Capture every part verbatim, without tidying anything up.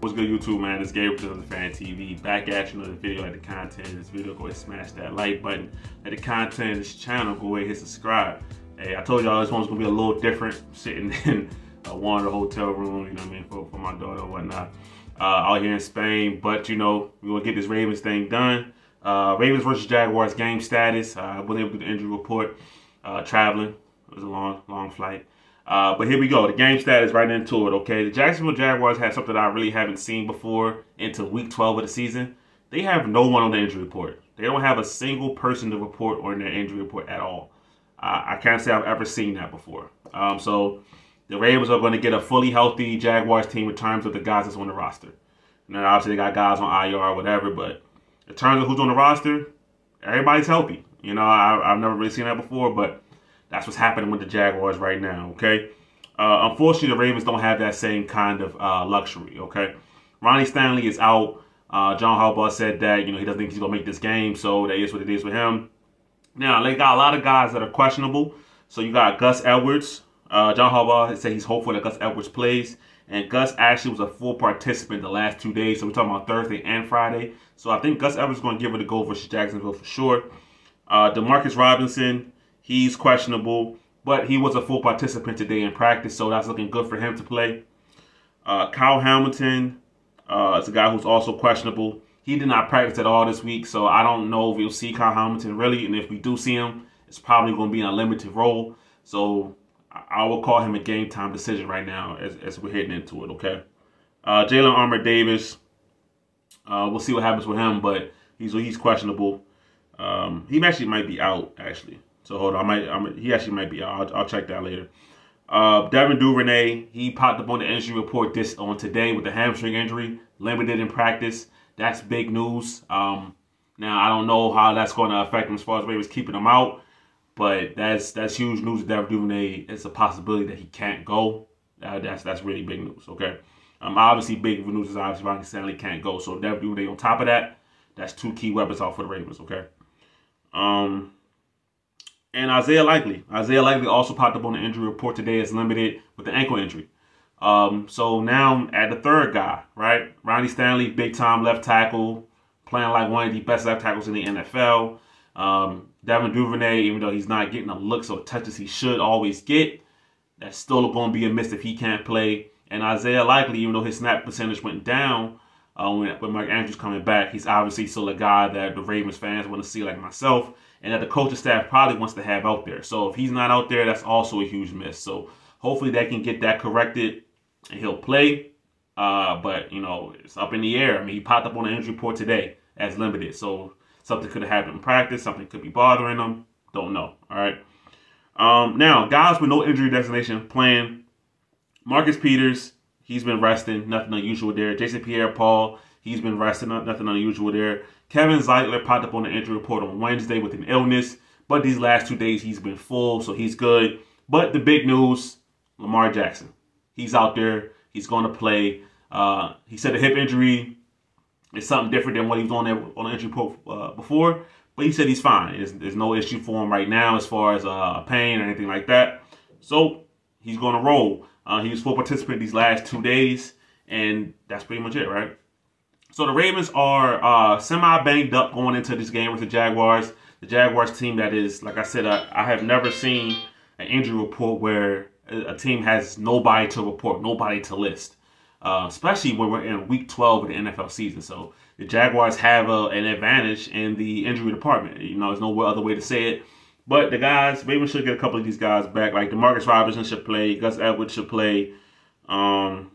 What's good, YouTube, man? It's Gabe, Just Another Fan T V, back at you another video. Like the content in this video, go ahead and smash that like button. Like the content in this channel, go ahead and hit subscribe. Hey, I told y'all this one's gonna be a little different, sitting in uh, one of the hotel room, you know what I mean, for, for my daughter and whatnot, uh, out here in Spain. But you know, we're gonna get this Ravens thing done. Uh, Ravens versus Jaguars game status. Uh, I wasn't able to do the injury report, uh, traveling. It was a long, long flight. Uh, but here we go. The game status right into it, okay? The Jacksonville Jaguars have something I really haven't seen before until week twelve of the season. They have no one on the injury report. They don't have a single person to report on their injury report at all. Uh, I can't say I've ever seen that before. Um, so the Ravens are going to get a fully healthy Jaguars team in terms of the guys that's on the roster. And then obviously they got guys on I R or whatever, but in terms of who's on the roster, everybody's healthy. You know, I, I've never really seen that before, but that's what's happening with the Jaguars right now, okay? Uh, unfortunately, the Ravens don't have that same kind of uh, luxury, okay? Ronnie Stanley is out. Uh, John Harbaugh said that, you know, he doesn't think he's going to make this game, so that is what it is with him. Now, they got a lot of guys that are questionable. So you got Gus Edwards. Uh, John Harbaugh said he's hopeful that Gus Edwards plays. And Gus actually was a full participant the last two days, so we're talking about Thursday and Friday. So I think Gus Edwards is going to give it a go versus Jacksonville for sure. Uh, DeMarcus Robinson, he's questionable, but he was a full participant today in practice, so that's looking good for him to play. Uh, Kyle Hamilton uh, is a guy who's also questionable. He did not practice at all this week, so I don't know if we'll see Kyle Hamilton really, and if we do see him, it's probably going to be in a limited role. So I will call him a game-time decision right now as, as we're heading into it, okay? Uh, Jalen Armour Davis, uh, we'll see what happens with him, but he's he's questionable. Um, he actually might be out, actually. So hold on, I might, I might, he actually might be. I'll, I'll check that later. Uh, Devin Duvernay, he popped up on the injury report this on today with the hamstring injury, limited in practice. That's big news. Um, now I don't know how that's going to affect him as far as Ravens keeping him out, but that's that's huge news. Devin Duvernay, it's a possibility that he can't go. Uh, that's that's really big news. Okay, um, obviously big news is obviously Ronnie Stanley can't go. So Devin Duvernay on top of that, that's two key weapons out for the Ravens. Okay. Um. And Isaiah Likely. Isaiah Likely also popped up on the injury report today as limited with the ankle injury. Um, so now at the third guy, right? Ronnie Stanley, big-time left tackle, playing like one of the best left tackles in the N F L. Um, Devin Duvernay, even though he's not getting the looks or touches he should always get, that's still going to be a miss if he can't play. And Isaiah Likely, even though his snap percentage went down uh, when, when Mark Andrews coming back, he's obviously still a guy that the Ravens fans want to see, like myself, and that the coaching staff probably wants to have out there. So if he's not out there, that's also a huge miss. So hopefully they can get that corrected and he'll play. Uh, but, you know, it's up in the air. I mean, he popped up on the injury report today as limited. So something could have happened in practice. Something could be bothering him. Don't know. All right. Um, now, guys with no injury designation playing. Marcus Peters, he's been resting. Nothing unusual there. Jason Pierre-Paul, he's been resting. Nothing unusual there. Kevin Zeitler popped up on the injury report on Wednesday with an illness, but these last two days he's been full, so he's good. But the big news, Lamar Jackson. He's out there. He's going to play. Uh, he said the hip injury is something different than what he was on, there, on the injury report uh, before, but he said he's fine. There's, there's no issue for him right now as far as uh, pain or anything like that. So he's going to roll. Uh, he was full participant these last two days, and that's pretty much it, right? So the Ravens are uh, semi-banged up going into this game with the Jaguars. The Jaguars team that is, like I said, I, I have never seen an injury report where a team has nobody to report, nobody to list, uh, especially when we're in week twelve of the N F L season. So the Jaguars have a, an advantage in the injury department. You know, there's no other way to say it. But the guys, Ravens should get a couple of these guys back. Like DeMarcus Robinson should play. Gus Edwards should play. Um...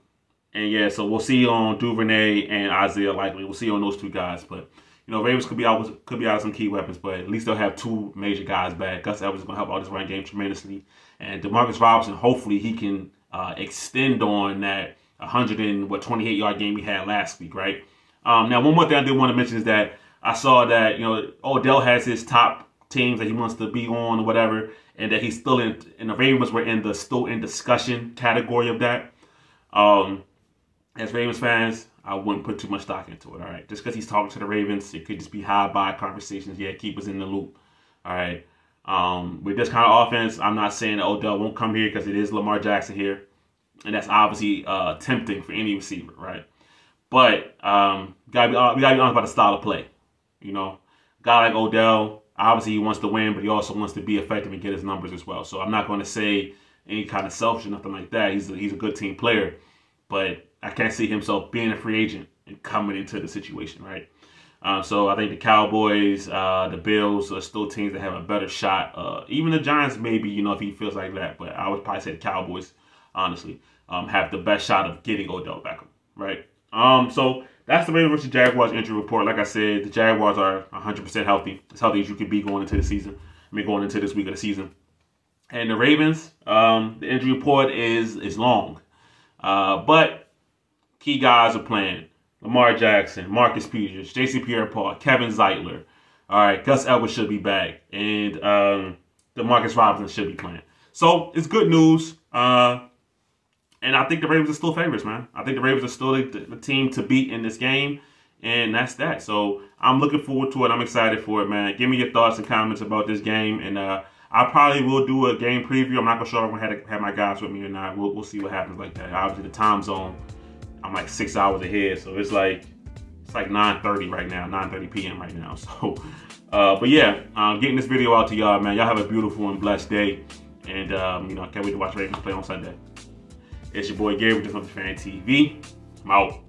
And yeah, so we'll see on Duvernay and Isaiah Likely. We'll see on those two guys. But, you know, Ravens could be out with, could be out with some key weapons, but at least they'll have two major guys back. Gus Edwards is going to help out this running game tremendously. And DeMarcus Robinson, hopefully he can uh, extend on that one hundred and what twenty-eight yard game we had last week, right? Um, now, one more thing I did want to mention is that I saw that, you know, Odell has his top teams that he wants to be on or whatever, and that he's still in, and the Ravens were in the still in discussion category of that. Um... As Ravens fans, I wouldn't put too much stock into it, all right? Just because he's talking to the Ravens, it could just be high-by conversations. Yeah, keep us in the loop, all right? Um, with this kind of offense, I'm not saying that Odell won't come here because it is Lamar Jackson here, and that's obviously uh, tempting for any receiver, right? But um, gotta be, we got to be honest about the style of play. You know, a guy like Odell, obviously he wants to win, but he also wants to be effective and get his numbers as well. So I'm not going to say any kind of selfish or nothing like that. He's a, he's a good team player. But I can't see himself being a free agent and coming into the situation, right? Uh, so I think the Cowboys, uh, the Bills are still teams that have a better shot. Uh, even the Giants maybe, you know, if he feels like that. But I would probably say the Cowboys, honestly, um, have the best shot of getting Odell Beckham, right? Um, so that's the Ravens versus Jaguars injury report. Like I said, the Jaguars are one hundred percent healthy. As healthy as you could be going into the season. I mean, going into this week of the season. And the Ravens, um, the injury report is, is long. Uh, but key guys are playing. Lamar Jackson, Marcus Peters, Jason Pierre-Paul, Kevin Zeitler. All right, Gus Edwards should be back. And um, DeMarcus Robinson should be playing. So it's good news. Uh, and I think the Ravens are still favorites, man. I think the Ravens are still the, the team to beat in this game. And that's that. So I'm looking forward to it. I'm excited for it, man. Give me your thoughts and comments about this game. And uh, I probably will do a game preview. I'm not going to sure if I'm going to have my guys with me or not. We'll, we'll see what happens like that. Obviously, the time zone, I'm like six hours ahead. So it's like it's like nine thirty right now, nine thirty p m right now. So, uh, but yeah, um, getting this video out to y'all, man. Y'all have a beautiful and blessed day. And, um, you know, I can't wait to watch Ravens play on Sunday. It's your boy, Gary, with Just Another Fan T V. I'm out.